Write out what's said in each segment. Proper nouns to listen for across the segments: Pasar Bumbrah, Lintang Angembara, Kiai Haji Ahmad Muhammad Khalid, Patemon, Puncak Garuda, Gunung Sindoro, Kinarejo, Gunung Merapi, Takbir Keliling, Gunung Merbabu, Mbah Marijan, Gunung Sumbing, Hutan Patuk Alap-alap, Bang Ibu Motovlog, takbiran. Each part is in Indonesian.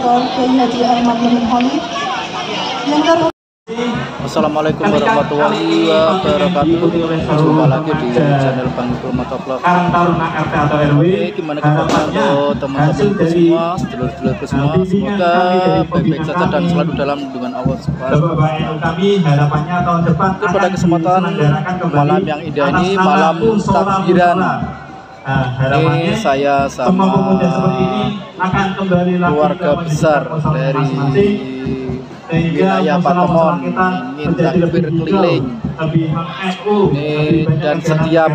Dr. Kiai Haji Ahmad Muhammad Khalid yang terhormat. Assalamualaikum warahmatullahi wabarakatuh. Jumpa lagi di channel Bang Ibu Motovlog. Gimana kabar teman-temanku semua, sedulur-sedulurku semua? Semoga baik-baik saja dan selalu dalam lindungan Allah Subhanahu wa taala. Pada kesempatan malam yang indah ini, malam takbiran, ini saya sama keluarga besar dari wilayah Patemon ingin takbir keliling dan setiap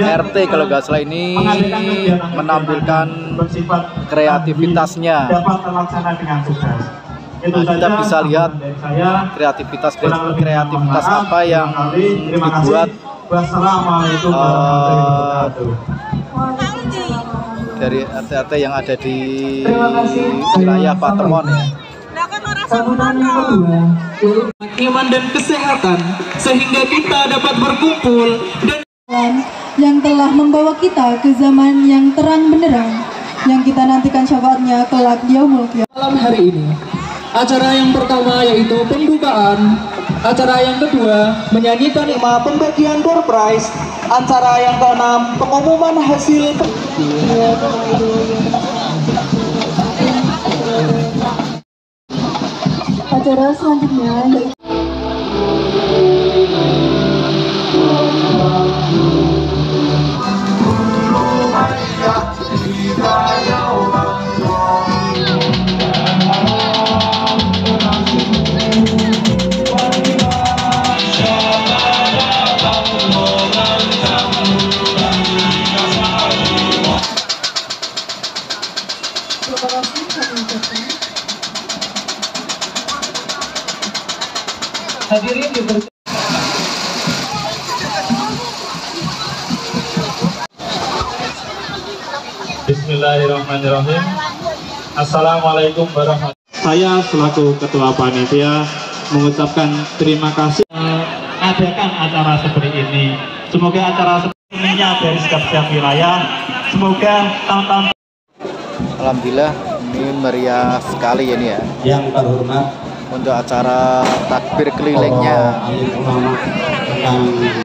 RT kalau nggak salah ini menampilkan kreativitasnya. Nah, kita bisa lihat kreativitas apa yang dibuat dari RT-RT yang ada di wilayah Patemon ya. Iman dan kesehatan sehingga kita dapat berkumpul dan yang telah membawa kita ke zaman yang terang benderang yang kita nantikan syafaatnya kelak yaumul qiyamah. Malam hari ini acara yang pertama yaitu pembukaan, acara yang kedua menyanyikan himne, pembagian door prize, acara yang keenam pengumuman hasil. Acara selanjutnya hadirin dipersilakan. Bismillahirrahmanirrahim. Assalamualaikum warahmatullahi wabarakatuh. Saya selaku ketua panitia mengucapkan terima kasih adakan acara seperti ini. Semoga acara seperti ini dari setiap wilayah. Semoga tahun-tahun. Alhamdulillah ini meriah sekali ini ya. Yang terhormat untuk acara takbir kelilingnya.